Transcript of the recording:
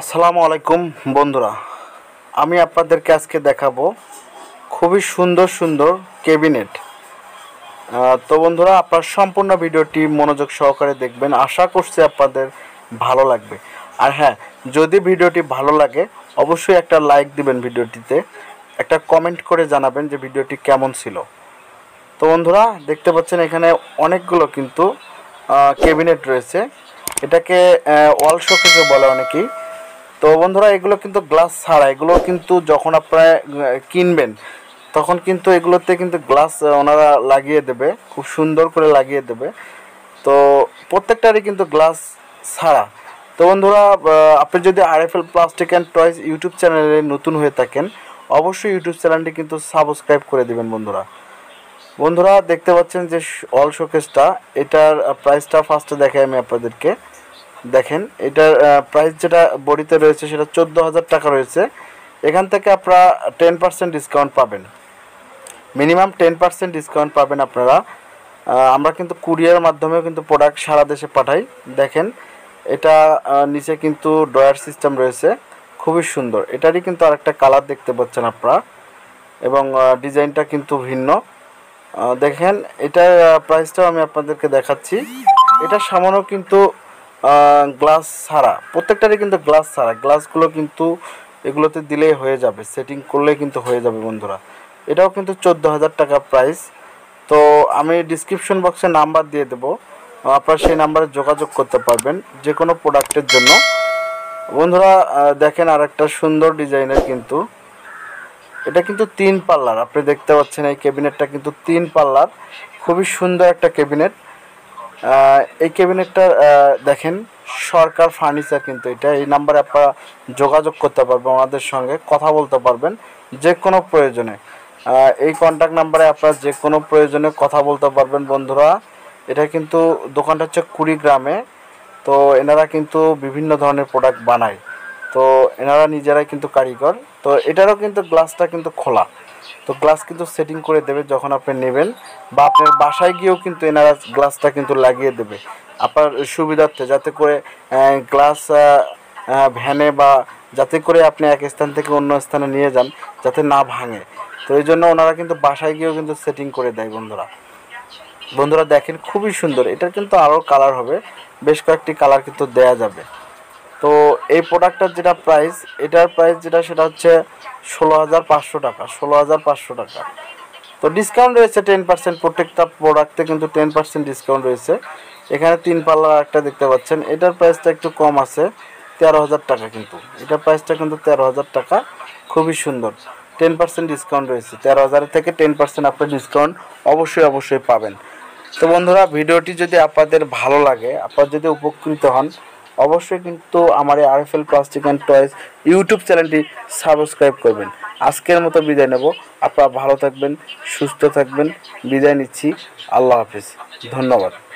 আসসালামু আলাইকুম বন্ধুরা, আমি আপনাদেরকে আজকে দেখাবো খুবই সুন্দর সুন্দর ক্যাবিনেট। তো বন্ধুরা, আপনারা সম্পূর্ণ ভিডিওটি মনোযোগ সহকারে দেখবেন, আশা করছি আপনাদের ভালো লাগবে। আর হ্যাঁ, যদি ভিডিওটি ভালো লাগে অবশ্যই একটা লাইক দিবেন, ভিডিওটিতে একটা কমেন্ট করে জানাবেন যে ভিডিওটি কেমন ছিল। তো বন্ধুরা দেখতে পাচ্ছেন এখানে অনেকগুলো কিন্তু ক্যাবিনেট রয়েছে, এটাকে ওয়াল শোকেসও বলে অনেকেই। তো বন্ধুরা এগুলো কিন্তু গ্লাস ছাড়া, এগুলো কিন্তু যখন আপনারা কিনবেন তখন কিন্তু এগুলোতে কিন্তু গ্লাস ওনারা লাগিয়ে দেবে, খুব সুন্দর করে লাগিয়ে দেবে। তো প্রত্যেকটারই কিন্তু গ্লাস ছাড়া। তো বন্ধুরা আপনি যদি RFL plastic and toys YouTube চ্যানেলে নতুন হয়ে থাকেন অবশ্যই ইউটিউব চ্যানেলটি কিন্তু সাবস্ক্রাইব করে দেবেন। বন্ধুরা বন্ধুরা দেখতে পাচ্ছেন যে অল শোকেসটা, এটার প্রাইসটা ফার্স্টে দেখাই আমি আপনাদেরকে। দেখেন এটার প্রাইস যেটা বডিতে রয়েছে সেটা 14,000 টাকা রয়েছে। এখান থেকে আপনারা 10% ডিসকাউন্ট পাবেন, মিনিমাম 10% ডিসকাউন্ট পাবেন আপনারা। আমরা কিন্তু কুরিয়ার মাধ্যমেও কিন্তু প্রোডাক্ট সারা দেশে পাঠাই। দেখেন এটা নিচে কিন্তু ড্রয়ার সিস্টেম রয়েছে, খুবই সুন্দর। এটারই কিন্তু আরেকটা কালার দেখতে পাচ্ছেন আপনারা, এবং ডিজাইনটা কিন্তু ভিন্ন। দেখেন এটার প্রাইসটাও আমি আপনাদেরকে দেখাচ্ছি। এটা সামান্য কিন্তু গ্লাস ছাড়া, প্রত্যেকটারই কিন্তু গ্লাস ছাড়া। গ্লাসগুলো কিন্তু এগুলোতে দিলেই হয়ে যাবে, সেটিং করলে কিন্তু হয়ে যাবে। বন্ধুরা এটাও কিন্তু 14,000 টাকা প্রাইস। তো আমি ডিসক্রিপশন বক্সে নাম্বার দিয়ে দেবো, আপনারা সেই নাম্বারে যোগাযোগ করতে পারবেন যে কোনো প্রোডাক্টের জন্য। বন্ধুরা দেখেন আর একটা সুন্দর ডিজাইনের কিন্তু, এটা কিন্তু 3 পাল্লার। আপনি দেখতে পাচ্ছেন এই ক্যাবিনেটটা কিন্তু 3 পাল্লার, খুবই সুন্দর একটা ক্যাবিনেট। এই ক্যাবিনেটটা দেখেন সরকার ফার্নিচার কিন্তু এটা। এই নাম্বারে আপনারা যোগাযোগ করতে পারবেন, ওনাদের সঙ্গে কথা বলতে পারবেন যে কোনো প্রয়োজনে। এই কন্ট্যাক্ট নাম্বারে আপনারা যে কোনো প্রয়োজনে কথা বলতে পারবেন। বন্ধুরা এটা কিন্তু দোকানটা হচ্ছে কুড়িগ্রামে। তো এনারা কিন্তু বিভিন্ন ধরনের প্রোডাক্ট বানায়, তো এনারা নিজেরাই কিন্তু কারিগর। তো এটারও কিন্তু গ্লাসটা কিন্তু খোলা, তো গ্লাস কিন্তু সেটিং করে দেবে যখন আপনি নেবেন, বা আপনার বাসায় গিয়েও কিন্তু এনারা গ্লাসটা কিন্তু লাগিয়ে দেবে আপনার সুবিধার্থে, যাতে করে গ্লাস ভ্যানে বা যাতে করে আপনি এক স্থান থেকে অন্য স্থানে নিয়ে যান যাতে না ভাঙে। তো এই জন্য ওনারা কিন্তু বাসায় গিয়েও কিন্তু সেটিং করে দেয়। বন্ধুরা বন্ধুরা দেখেন খুবই সুন্দর, এটা কিন্তু আরও কালার হবে, বেশ কয়েকটি কালার কিন্তু দেয়া যাবে। তো এই প্রোডাক্টটার যেটা প্রাইস, এটার প্রাইস যেটা সেটা হচ্ছে 16,500 টাকা, 16,500 টাকা। তো ডিসকাউন্ট রয়েছে 10%, প্রত্যেকটা প্রোডাক্টে কিন্তু 10% ডিসকাউন্ট রয়েছে। এখানে 3 পাল্লার একটা দেখতে পাচ্ছেন, এটার প্রাইসটা একটু কম আছে, 13,000 টাকা কিন্তু। এটার প্রাইসটা কিন্তু 13,000 টাকা, খুবই সুন্দর। 10% ডিসকাউন্ট রয়েছে, 13,000 থেকে 10% আপনার ডিসকাউন্ট অবশ্যই অবশ্যই পাবেন। তো বন্ধুরা ভিডিওটি যদি আপনাদের ভালো লাগে, আপনারা যদি উপকৃত হন অবশ্যই কিন্তু আমার RFL plastic and toys YouTube চ্যানেলটি সাবস্ক্রাইব করবেন। আজকের মতো বিদায় নেব, আপনারা ভালো থাকবেন, সুস্থ থাকবেন। বিদায় নিচ্ছি, আল্লাহ হাফিজ, ধন্যবাদ।